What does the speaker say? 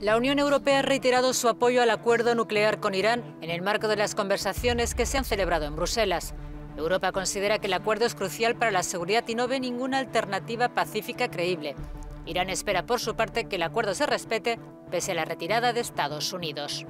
La Unión Europea ha reiterado su apoyo al acuerdo nuclear con Irán en el marco de las conversaciones que se han celebrado en Bruselas. Europa considera que el acuerdo es crucial para la seguridad y no ve ninguna alternativa pacífica creíble. Irán espera, por su parte, que el acuerdo se respete pese a la retirada de Estados Unidos.